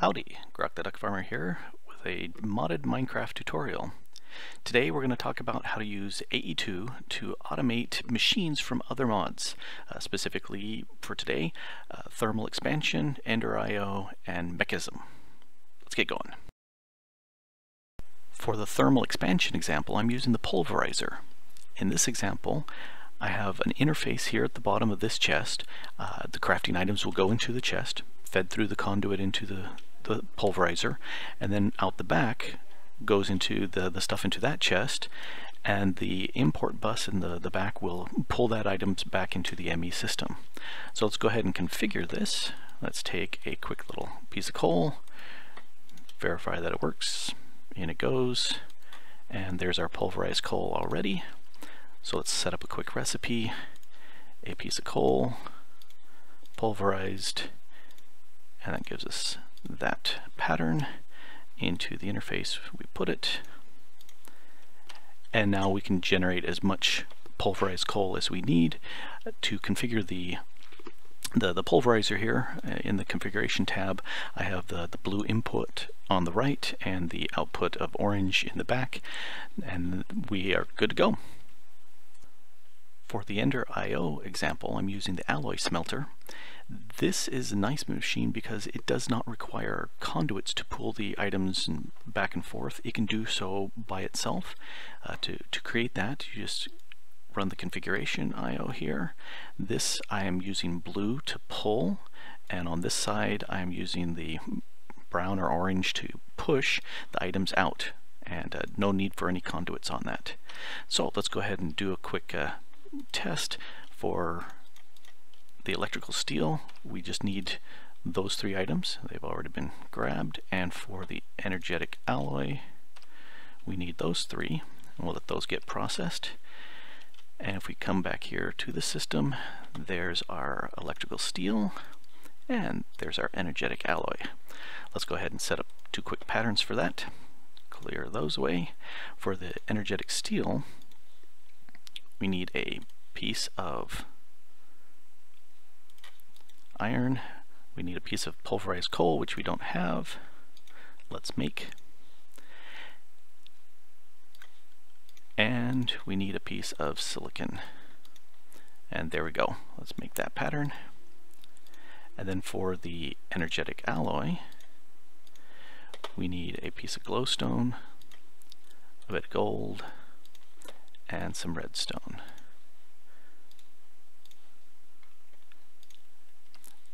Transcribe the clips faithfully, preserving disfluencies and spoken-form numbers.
Howdy, Grok the Duck Farmer here with a modded Minecraft tutorial. Today we're going to talk about how to use A E two to automate machines from other mods. Uh, specifically for today, uh, Thermal Expansion, Ender I O, and Mekanism. Let's get going. For the Thermal Expansion example, I'm using the Pulverizer. In this example, I have an interface here at the bottom of this chest. Uh, the crafting items will go into the chest, fed through the conduit into the, the Pulverizer, and then out the back goes into the, the stuff into that chest, and the import bus in the, the back will pull that items back into the M E system. So let's go ahead and configure this. Let's take a quick little piece of coal, verify that it works, in it goes, and there's our pulverized coal already. So let's set up a quick recipe. A piece of coal, pulverized, and that gives us that pattern. Into the interface we put it, and now we can generate as much pulverized coal as we need to configure the the, the pulverizer here. In the configuration tab, I have the, the blue input on the right and the output of orange in the back, and we are good to go. For the Ender I O example, I'm using the Alloy Smelter. This is a nice machine because it does not require conduits to pull the items and back and forth. It can do so by itself. Uh, to, to create that, you just run the configuration I O here. This I am using blue to pull, and on this side I am using the brown or orange to push the items out, and uh, no need for any conduits on that. So let's go ahead and do a quick uh, test for the electrical steel. We just need those three items. They've already been grabbed. And for the energetic alloy, we need those three, and we'll let those get processed. And if we come back here to the system, there's our electrical steel and there's our energetic alloy. Let's go ahead and set up two quick patterns for that. Clear those away. For the energetic steel, we need a piece of iron. We need a piece of pulverized coal, which we don't have. Let's make. And we need a piece of silicon. And there we go. Let's make that pattern. And then for the energetic alloy, we need a piece of glowstone, a bit of gold, and some redstone.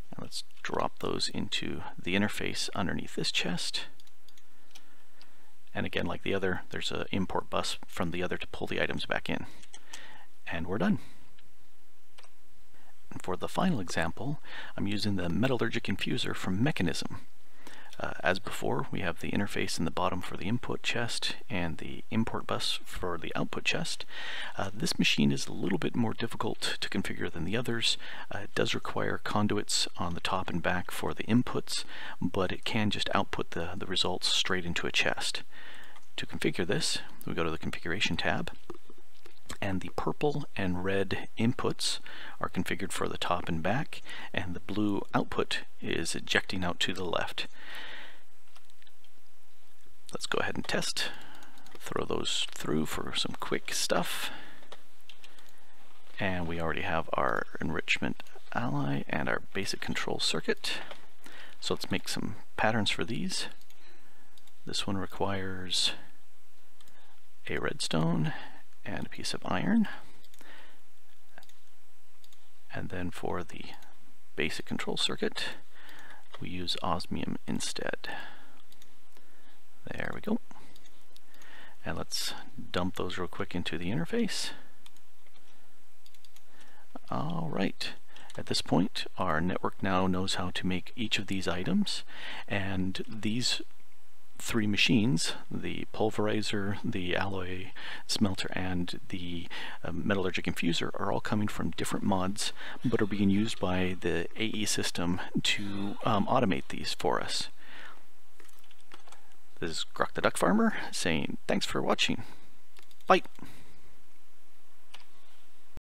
And let's drop those into the interface underneath this chest. And again, like the other, there's an import bus from the other to pull the items back in. And we're done. And for the final example, I'm using the Metallurgic Infuser from Mekanism. Uh, as before, we have the interface in the bottom for the input chest and the import bus for the output chest. Uh, this machine is a little bit more difficult to configure than the others. Uh, it does require conduits on the top and back for the inputs, but it can just output the, the results straight into a chest. To configure this, we go to the configuration tab, and the purple and red inputs are configured for the top and back, and the blue output is ejecting out to the left. Let's go ahead and test. Throw those through for some quick stuff. And we already have our enrichment alloy and our basic control circuit. So let's make some patterns for these. This one requires a redstone and a piece of iron. And then for the basic control circuit, we use osmium instead. There we go. And let's dump those real quick into the interface. All right. At this point, our network now knows how to make each of these items, and these three machines, the pulverizer, the alloy smelter, and the uh, metallurgic infuser, are all coming from different mods, but are being used by the A E system to um, automate these for us. This is Grok the Duck Farmer saying thanks for watching. Bye!